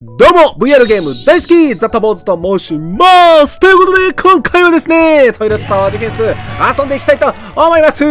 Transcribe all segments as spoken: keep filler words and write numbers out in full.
どうも ブイアール ゲーム大好きザ・タボーズと申しますということで、今回はですね、トイレットタワーディフェンス遊んでいきたいと思います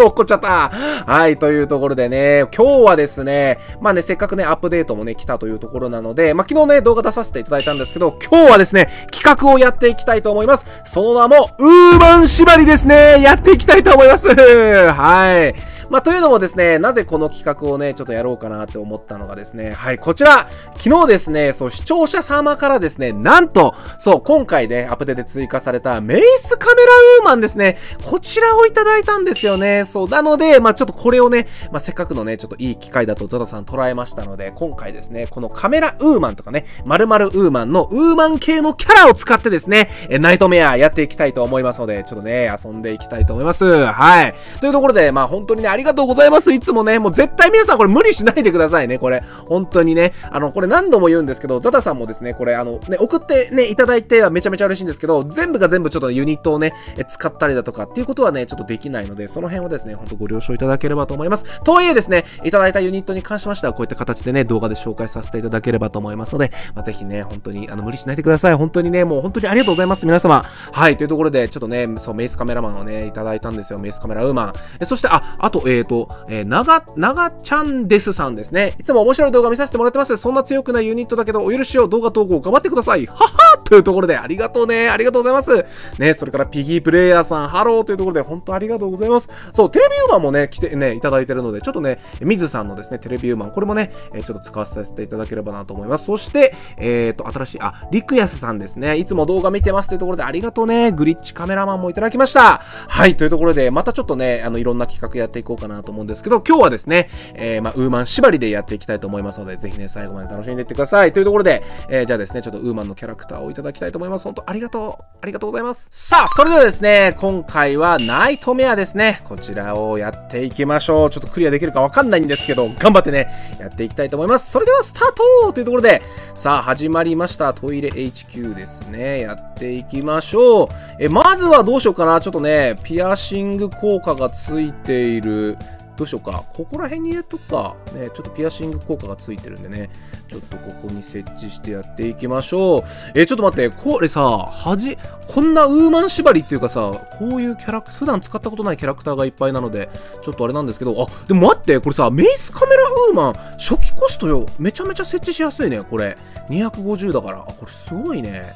怒っちゃった。はい、というところでね、今日はですね、まあね、せっかくね、アップデートもね、来たというところなので、まあ昨日ね、動画出させていただいたんですけど、今日はですね、企画をやっていきたいと思います。その名も、ウーマン縛りですね、やっていきたいと思いますはい。まあ、というのもですね、なぜこの企画をね、ちょっとやろうかなって思ったのがですね、はい、こちら、昨日ですね、そう、視聴者様からですね、なんと、そう、今回ね、アップデートで追加された、メイスカメラウーマンですね、こちらをいただいたんですよね、そう、なので、まあ、ちょっとこれをね、まあ、せっかくのね、ちょっといい機会だと、ザダさん捉えましたので、今回ですね、このカメラウーマンとかね、〇〇ウーマンのウーマン系のキャラを使ってですね、え、ナイトメアやっていきたいと思いますので、ちょっとね、遊んでいきたいと思います。はい。というところで、まあ、本当にね、ありがとうございます。いつもね、もう絶対皆さんこれ無理しないでくださいね、これ。本当にね。あの、これ何度も言うんですけど、ザダさんもですね、これあの、ね、送ってね、いただいてはめちゃめちゃ嬉しいんですけど、全部が全部ちょっとユニットをね、使ったりだとかっていうことはね、ちょっとできないので、その辺はですね、ほんとご了承いただければと思います。とはいえですね、いただいたユニットに関しましては、こういった形でね、動画で紹介させていただければと思いますので、まあ、ぜひね、本当に、あの、無理しないでください。本当にね、もう本当にありがとうございます、皆様。はい、というところで、ちょっとね、そう、メイスカメラマンをね、いただいたんですよ、メイスカメラウーマン。え、そして、あ、あと、えーと、えー、なが、ながちゃんですさんですね。いつも面白い動画見させてもらってます。そんな強くないユニットだけど、お許しを動画投稿頑張ってください。ははーというところで、ありがとうね。ありがとうございます。ね、それからピギープレイヤーさん、ハローというところで、本当ありがとうございます。そう、テレビウーマンもね、来てね、いただいてるので、ちょっとね、ミズさんのですね、テレビウーマン、これもね、えー、ちょっと使わせていただければなと思います。そして、えーと、新しい、あ、リクヤスさんですね。いつも動画見てますというところで、ありがとうね。グリッチカメラマンもいただきました。はい、というところで、またちょっとね、あの、いろんな企画やっていこうかなと思うんですけど、今日はですね、えー、まあ、ウーマン縛りでやっていきたいと思いますので、ぜひね、最後まで楽しんでいってください。というところで、えー、じゃあですね、ちょっとウーマンのキャラクターをいただきたいと思います。本当ありがとう。ありがとうございます。さあ、それではですね、今回はナイトメアですね。こちらをやっていきましょう。ちょっとクリアできるかわかんないんですけど、頑張ってね、やっていきたいと思います。それではスタートというところで、さあ、始まりました。トイレ エイチキュー ですね。やっていきましょう。え、まずはどうしようかな。ちょっとね、ピアシング効果がついている。どうしようか。ここら辺に入れとくか。ね、ちょっとピアシング効果がついてるんでね。ちょっとここに設置してやっていきましょう。えー、ちょっと待って。これさ、はじ、こんなウーマン縛りっていうかさ、こういうキャラクター、普段使ったことないキャラクターがいっぱいなので、ちょっとあれなんですけど、あ、でも待って、これさ、メイスカメラウーマン、初期コストよ。めちゃめちゃ設置しやすいね、これ。にひゃくごじゅうだから。あ、これすごいね。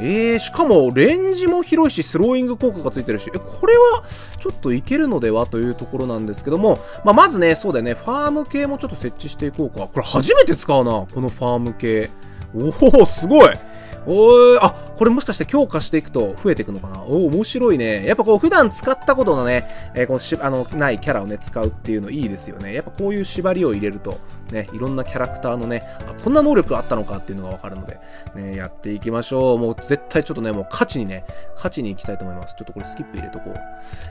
えー、しかも、レンジも広いし、スローイング効果がついてるし、え、これは、ちょっといけるのではというところなんですけども、まあ、まずね、そうだよね、ファーム系もちょっと設置していこうか。これ初めて使うな、このファーム系。おお、すごい。おー、あ、これもしかして強化していくと増えていくのかな。おお、面白いね。やっぱこう、普段使ったことのね、えー、このし、あの、ないキャラをね、使うっていうのいいですよね。やっぱこういう縛りを入れると、ね、いろんなキャラクターのね、あ、こんな能力あったのかっていうのがわかるので、ね、やっていきましょう。もう絶対ちょっとね、もう勝ちにね、勝ちに行きたいと思います。ちょっとこれスキップ入れとこう。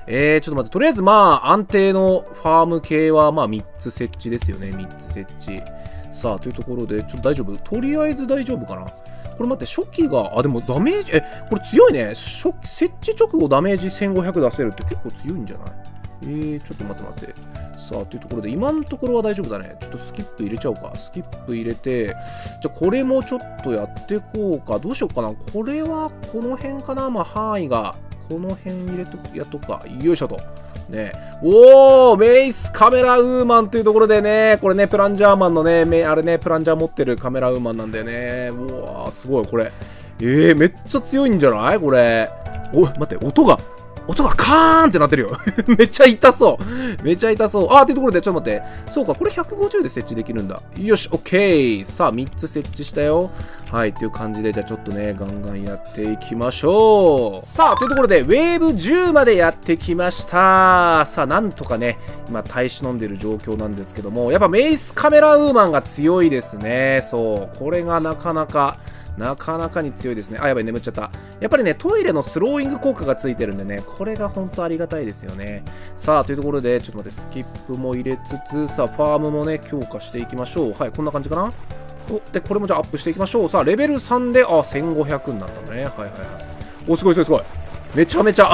えー、ちょっと待って、とりあえずまあ、安定のファーム系はまあみっつ設置ですよね、みっつ設置。さあ、というところで、ちょっと大丈夫？とりあえず大丈夫かな？これ待って、初期が、あ、でもダメージ、え、これ強いね。初期、設置直後ダメージせんごひゃく出せるって結構強いんじゃない？えー、ちょっと待って待って。さあ、というところで、今のところは大丈夫だね。ちょっとスキップ入れちゃおうか。スキップ入れて、じゃあこれもちょっとやってこうか。どうしようかな。これは、この辺かな？まあ、範囲が。この辺入れとく、やっとくか。よいしょと。ね。おー、メイスカメラウーマンというところでね、これね、プランジャーマンのね、あれね、プランジャー持ってるカメラウーマンなんだよね。うわー、すごい、これ。えー、めっちゃ強いんじゃないこれ。お、待って、音が、音がカーンってなってるよ。めっちゃ痛そう。めっちゃ痛そう。あー、というところで、ちょっと待って。そうか、これひゃくごじゅうで設置できるんだ。よし、オッケー。さあ、みっつ設置したよ。はい、という感じで、じゃあちょっとね、ガンガンやっていきましょう。さあ、というところで、ウェーブじゅうまでやってきました。さあ、なんとかね、今、耐え忍んでる状況なんですけども、やっぱメイスカメラウーマンが強いですね。そう、これがなかなか、なかなかに強いですね。あ、やばい、眠っちゃった。やっぱりね、トイレのスローイング効果がついてるんでね、これがほんとありがたいですよね。さあ、というところで、ちょっと待って、スキップも入れつつ、さあ、ファームもね、強化していきましょう。はい、こんな感じかな。お、で、これもじゃあアップしていきましょう。さあ、レベルさんで、あ、せんごひゃくになったのね。はいはいはい。お、すごいすごいすごい。めちゃめちゃ、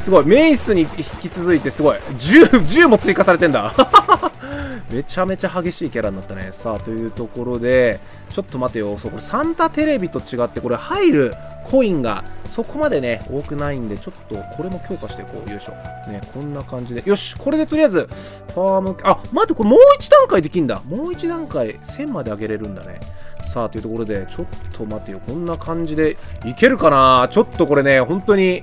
すごい。メイスに引き続いてすごい。じゅう、じゅうも追加されてんだ。めちゃめちゃ激しいキャラになったね。さあ、というところで、ちょっと待てよ。そう、これサンタテレビと違って、これ入るコインがそこまでね、多くないんで、ちょっとこれも強化していこう。よいしょ。ね、こんな感じで。よし、これでとりあえず、ファーム、あ、待って、これもう一段階できんだ。もう一段階、せんまで上げれるんだね。さあ、というところで、ちょっと待てよ。こんな感じで、いけるかな？ちょっとこれね、本当に、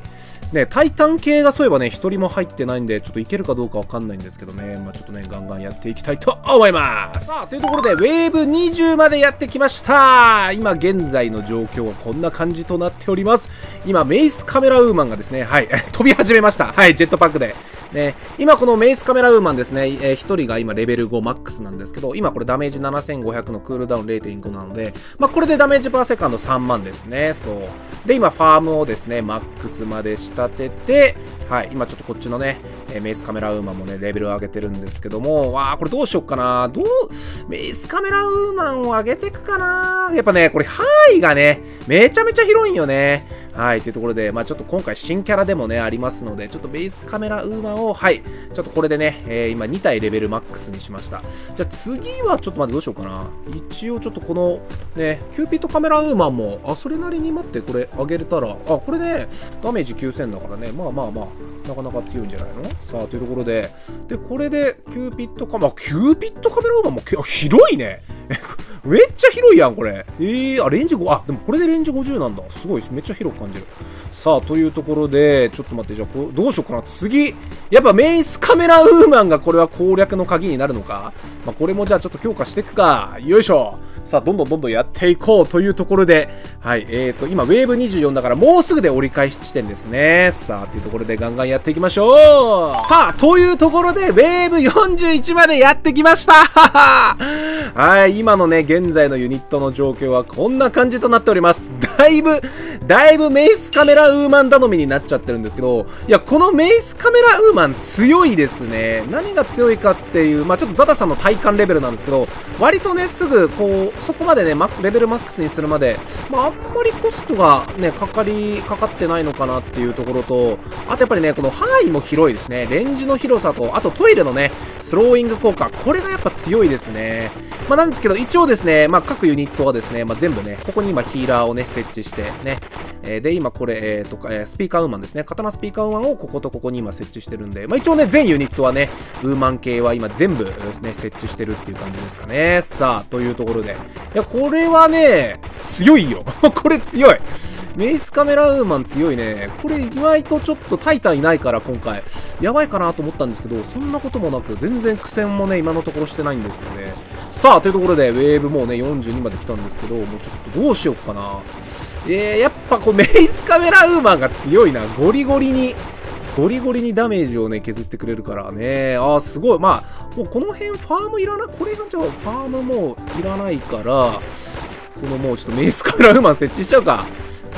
ね、タイタン系がそういえばね、一人も入ってないんで、ちょっといけるかどうかわかんないんですけどね。まあちょっとね、ガンガンやっていきたいと思います。さあ、というところで、ウェーブにじゅうまでやってきました。今、現在の状況はこんな感じとなっております。今、メイスカメラウーマンがですね、はい、飛び始めました。はい、ジェットパックで。ね、今このメイスカメラウーマンですね、えー、ひとりが今レベルごマックスなんですけど、今これダメージななせんごひゃくのクールダウン れいてんご なので、まあこれでダメージパーセカンドさんまんですね。そう。で、今ファームをですね、マックスまで仕立てて、はい、今ちょっとこっちのね、えー、メイスカメラウーマンもね、レベルを上げてるんですけども、わー、これどうしよっかな。どう、メイスカメラウーマンを上げてくかな。やっぱね、これ範囲がね、めちゃめちゃ広いんよね。はい、というところで、まあちょっと今回新キャラでもね、ありますので、ちょっとメイスカメラウーマンをはい、ちょっとこれでね、えー、今に体レベルマックスにしました。じゃあ次はちょっと待ってどうしようかな。一応ちょっとこのね、キューピットカメラウーマンも、あ、それなりに待ってこれ上げれたら、あ、これね、ダメージきゅうせんだからね、まあまあまあ、なかなか強いんじゃないの？さあ、というところで、で、これでキューピットカメラ、キューピットカメラウーマンも、ひどいね。めっちゃ広いやん、これ。えー、あ、レンジご、あ、でもこれでレンジごじゅうなんだ。すごい、めっちゃ広く感じる。さあ、というところで、ちょっと待って、じゃあこう、どうしようかな。次、やっぱメイスカメラウーマンがこれは攻略の鍵になるのか？まあ、これもじゃあちょっと強化していくか。よいしょ。さあ、どんどんどんどんやっていこうというところで、はい、えーと、今、ウェーブにじゅうよんだから、もうすぐで折り返し地点ですね。さあ、というところでガンガンやっていきましょう。さあ、というところで、ウェーブよんじゅういちまでやってきました。はい、今のね、現在のユニットの状況はこんな感じとなっております。だいぶ、だいぶメイスカメラウーマン頼みになっちゃってるんですけど、いや、このメイスカメラウーマン強いですね。何が強いかっていう、まあちょっとザタさんの体感レベルなんですけど、割とね、すぐ、こう、そこまでね、レベルマックスにするまで、まああんまりコストがね、かかり、かかってないのかなっていうところと、あとやっぱりね、この範囲も広いですね。レンジの広さと、あとトイレのね、スローイング効果、これがやっぱ強いですね。まあなんですけど、一応ですね、ねまあ、各ユニットはですね、まあ、全部ね、ここに今ヒーラーをね、設置してね、えー、で、今これ、えーとかえー、スピーカーウーマンですね、刀スピーカーウーマンをこことここに今設置してるんで、まあ、一応ね、全ユニットはね、ウーマン系は今全部ですね、設置してるっていう感じですかね。さあ、というところで。いや、これはね、強いよ。これ強い。メイスカメラウーマン強いね。これ意外とちょっとタイタンいないから今回、やばいかなと思ったんですけど、そんなこともなく、全然苦戦もね、今のところしてないんですよね。さあ、というところで、ウェーブもうね、よんじゅうにまで来たんですけど、もうちょっとどうしようかな。えー、やっぱこう、メイスカメラウーマンが強いな。ゴリゴリに。ゴリゴリにダメージをね、削ってくれるからね。あー、すごい。まあ、もうこの辺、ファームいらない。これがじゃあ、ファームもういらないから、このもうちょっとメイスカメラウーマン設置しちゃうか。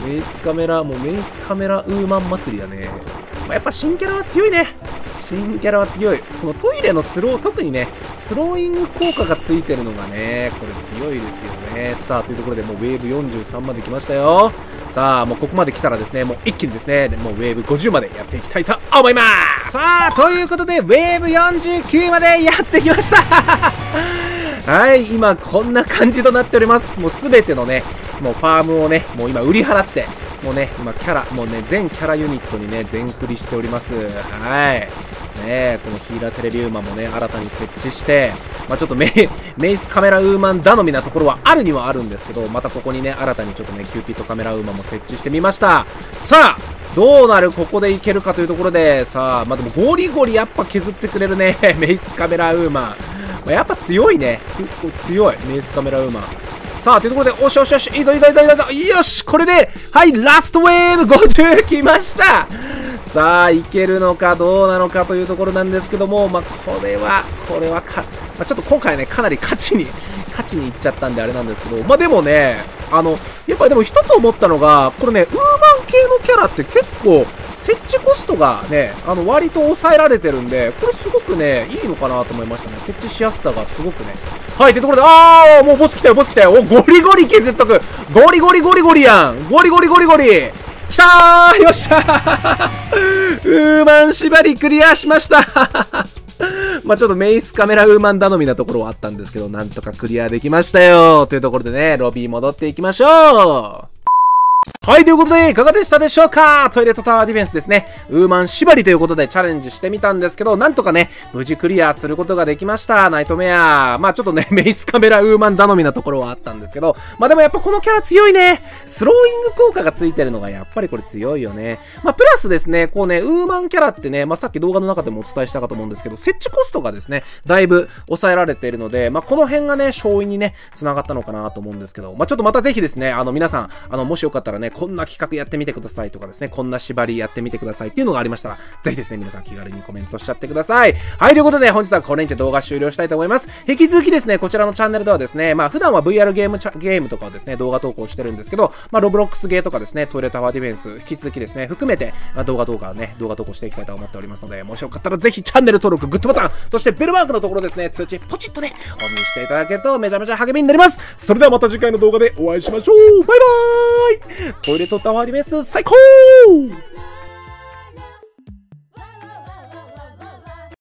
メイスカメラ、もうメイスカメラウーマン祭りだね。まあ、やっぱ新キャラは強いね。新キャラは強い。このトイレのスロー、特にね、スローイング効果がついてるのがね、これ強いですよね。さあ、というところでもうウェーブよんじゅうさんまで来ましたよ。さあ、もうここまで来たらですね、もう一気にですね、もうウェーブごじゅうまでやっていきたいと思います。さあ、ということで、ウェーブよんじゅうきゅうまでやってきました。はい、今こんな感じとなっております。もうすべてのね、もうファームをね、もう今売り払って、もうね、今キャラ、もうね、全キャラユニットにね、全振りしております。はい。ねえ、このヒーラーテレビウーマンもね、新たに設置して、まあちょっとメイ、メイスカメラウーマン頼みなところはあるにはあるんですけど、またここにね、新たにちょっとね、キューピットカメラウーマンも設置してみました。さあ、どうなるここでいけるかというところで、さあ、まあでもゴリゴリやっぱ削ってくれるね、メイスカメラウーマン。まあ、やっぱ強いね。強い、メイスカメラウーマン。さあ、というところで、おしおしおし、いいぞいいぞいいぞいいぞ、よし、これで、はい、ラストウェーブごじゅう来ました。さあ、いけるのかどうなのかというところなんですけども、まあ、これは、これはか、まあ、ちょっと今回ね、かなり勝ちに、勝ちにいっちゃったんであれなんですけど、まあ、でもね、あの、やっぱりでも一つ思ったのが、これね、ウーマン系のキャラって結構、設置コストがね、あの、割と抑えられてるんで、これすごくね、いいのかなと思いましたね。設置しやすさがすごくね。はい、というところで、あー、もうボス来たよ、ボス来たよ。お、ゴリゴリ削っとく。ゴリゴリゴリゴリやん。ゴリゴリゴリゴリ。きたー、よっしゃー。ウーマン縛りクリアしました。まあちょっとメイスカメラウーマン頼みなところはあったんですけど、なんとかクリアできましたよ。というところでね、ロビー戻っていきましょう。はい、ということで、いかがでしたでしょうか？トイレットタワーディフェンスですね。ウーマン縛りということでチャレンジしてみたんですけど、なんとかね、無事クリアすることができました。ナイトメア。まあちょっとね、メイスカメラウーマン頼みなところはあったんですけど、まあでもやっぱこのキャラ強いね。スローイング効果がついてるのがやっぱりこれ強いよね。まあプラスですね、こうね、ウーマンキャラってね、まあさっき動画の中でもお伝えしたかと思うんですけど、設置コストがですね、だいぶ抑えられているので、まあこの辺がね、勝因にね、繋がったのかなと思うんですけど、まあちょっとまたぜひですね、あの皆さん、あの、もしよかったらね、こんな企画やってみてくださいとかですね、こんな縛りやってみてくださいっていうのがありましたら、ぜひですね、皆さん気軽にコメントしちゃってください。はい、ということで、本日はこれにて動画終了したいと思います。引き続きですね、こちらのチャンネルではですね、まあ普段は ブイアール ゲームチャ、ゲームとかをですね、動画投稿してるんですけど、まあロブロックスゲーとかですね、トイレタワーディフェンス、引き続きですね、含めて、まあ、動画動画ね、動画投稿していきたいと思っておりますので、もしよかったらぜひチャンネル登録、グッドボタン、そしてベルマークのところですね、通知ポチッとね、オンにしていただけるとめちゃめちゃ励みになります。それではまた次回の動画でお会いしましょう。バイバーイ。トイレットタワーディフェンス最高！